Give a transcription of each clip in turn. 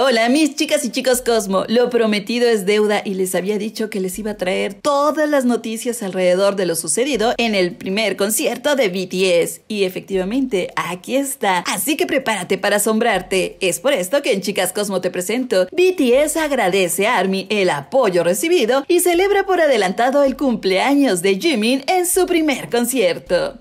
Hola mis chicas y chicos Cosmo, lo prometido es deuda y les había dicho que les iba a traer todas las noticias alrededor de lo sucedido en el primer concierto de BTS y efectivamente aquí está, así que prepárate para asombrarte. Es por esto que en Chicas Cosmo te presento: BTS agradece a ARMY el apoyo recibido y celebra por adelantado el cumpleaños de Jimin en su primer concierto.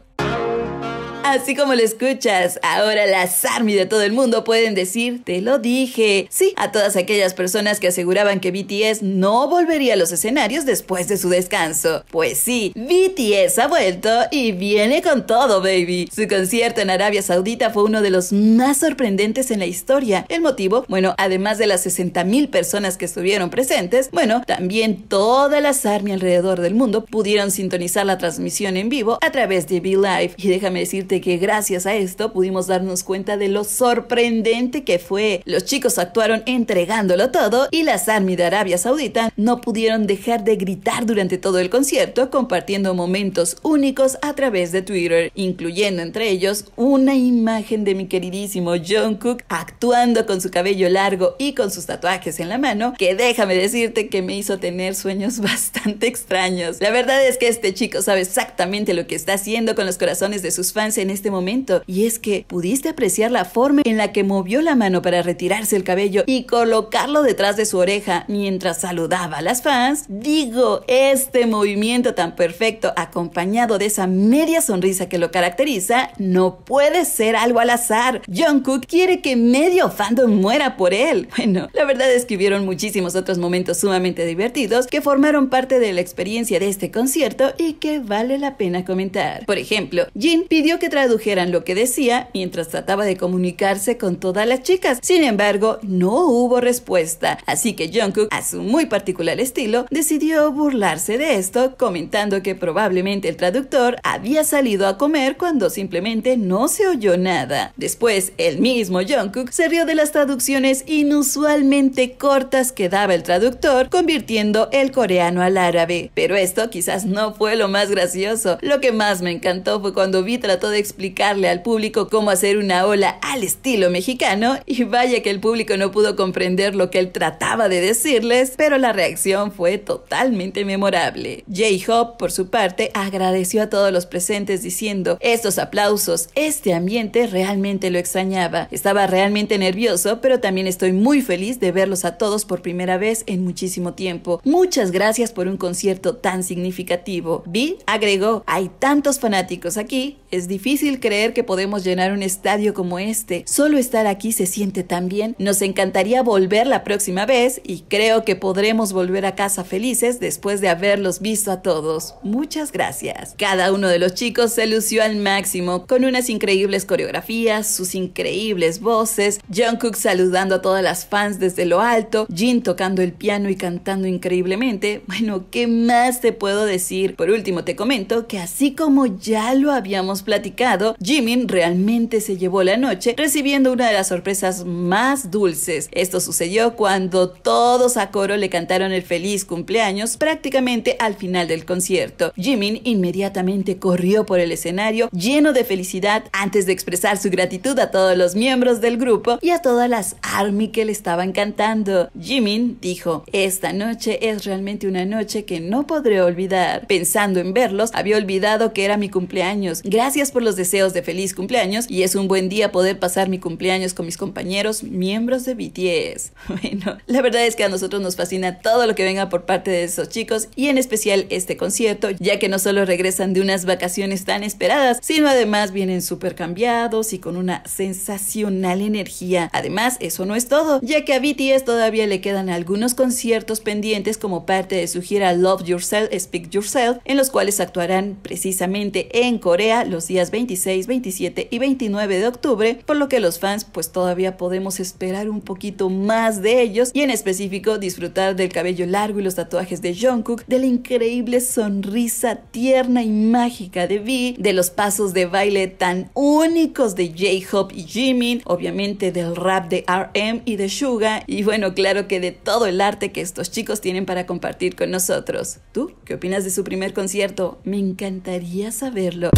Así como lo escuchas, ahora las ARMY de todo el mundo pueden decir, te lo dije. Sí, a todas aquellas personas que aseguraban que BTS no volvería a los escenarios después de su descanso. Pues sí, BTS ha vuelto y viene con todo, baby. Su concierto en Arabia Saudita fue uno de los más sorprendentes en la historia. ¿El motivo? Bueno, además de las 60.000 personas que estuvieron presentes, bueno, también todas las ARMY alrededor del mundo pudieron sintonizar la transmisión en vivo a través de V-Live. Y déjame decirte que gracias a esto pudimos darnos cuenta de lo sorprendente que fue. Los chicos actuaron entregándolo todo y las ARMY de Arabia Saudita no pudieron dejar de gritar durante todo el concierto, compartiendo momentos únicos a través de Twitter, incluyendo entre ellos una imagen de mi queridísimo Jungkook actuando con su cabello largo y con sus tatuajes en la mano, que déjame decirte que me hizo tener sueños bastante extraños. La verdad es que este chico sabe exactamente lo que está haciendo con los corazones de sus fans en este momento, y es que pudiste apreciar la forma en la que movió la mano para retirarse el cabello y colocarlo detrás de su oreja mientras saludaba a las fans. Digo, este movimiento tan perfecto acompañado de esa media sonrisa que lo caracteriza no puede ser algo al azar. Jungkook quiere que medio fandom muera por él. Bueno, la verdad es que hubieron muchísimos otros momentos sumamente divertidos que formaron parte de la experiencia de este concierto y que vale la pena comentar. Por ejemplo, Jin pidió que tradujeran lo que decía mientras trataba de comunicarse con todas las chicas. Sin embargo, no hubo respuesta, así que Jungkook, a su muy particular estilo, decidió burlarse de esto, comentando que probablemente el traductor había salido a comer cuando simplemente no se oyó nada. Después, el mismo Jungkook se rió de las traducciones inusualmente cortas que daba el traductor, convirtiendo el coreano al árabe. Pero esto quizás no fue lo más gracioso. Lo que más me encantó fue cuando vi trató de explicarle al público cómo hacer una ola al estilo mexicano, y vaya que el público no pudo comprender lo que él trataba de decirles, pero la reacción fue totalmente memorable. J-Hope, por su parte, agradeció a todos los presentes diciendo: estos aplausos, este ambiente realmente lo extrañaba. Estaba realmente nervioso, pero también estoy muy feliz de verlos a todos por primera vez en muchísimo tiempo. Muchas gracias por un concierto tan significativo. V agregó: hay tantos fanáticos aquí. Es difícil creer que podemos llenar un estadio como este. Solo estar aquí se siente tan bien. Nos encantaría volver la próxima vez y creo que podremos volver a casa felices después de haberlos visto a todos. Muchas gracias. Cada uno de los chicos se lució al máximo con unas increíbles coreografías, sus increíbles voces. Jungkook saludando a todas las fans desde lo alto. Jin tocando el piano y cantando increíblemente. Bueno, ¿qué más te puedo decir? Por último te comento que así como ya lo habíamos platicado, Jimin realmente se llevó la noche recibiendo una de las sorpresas más dulces. Esto sucedió cuando todos a coro le cantaron el feliz cumpleaños prácticamente al final del concierto. Jimin inmediatamente corrió por el escenario lleno de felicidad antes de expresar su gratitud a todos los miembros del grupo y a todas las ARMY que le estaban cantando. Jimin dijo: esta noche es realmente una noche que no podré olvidar. Pensando en verlos, había olvidado que era mi cumpleaños. Gracias por los deseos de feliz cumpleaños y es un buen día poder pasar mi cumpleaños con mis compañeros miembros de BTS. Bueno, la verdad es que a nosotros nos fascina todo lo que venga por parte de esos chicos y en especial este concierto, ya que no solo regresan de unas vacaciones tan esperadas, sino además vienen súper cambiados y con una sensacional energía. Además, eso no es todo, ya que a BTS todavía le quedan algunos conciertos pendientes como parte de su gira Love Yourself, Speak Yourself, en los cuales actuarán precisamente en Corea los días 26, 27 y 29 de octubre, por lo que los fans pues todavía podemos esperar un poquito más de ellos y en específico disfrutar del cabello largo y los tatuajes de Jungkook, de la increíble sonrisa tierna y mágica de V, de los pasos de baile tan únicos de J-Hope y Jimin, obviamente del rap de RM y de Suga y bueno, claro que de todo el arte que estos chicos tienen para compartir con nosotros. ¿Tú qué opinas de su primer concierto? Me encantaría saberlo.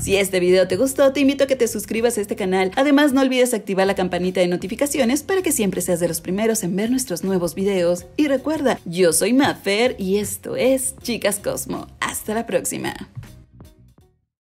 Si este video te gustó, te invito a que te suscribas a este canal. Además, no olvides activar la campanita de notificaciones para que siempre seas de los primeros en ver nuestros nuevos videos. Y recuerda, yo soy Mafer y esto es Chicas Cosmo. Hasta la próxima.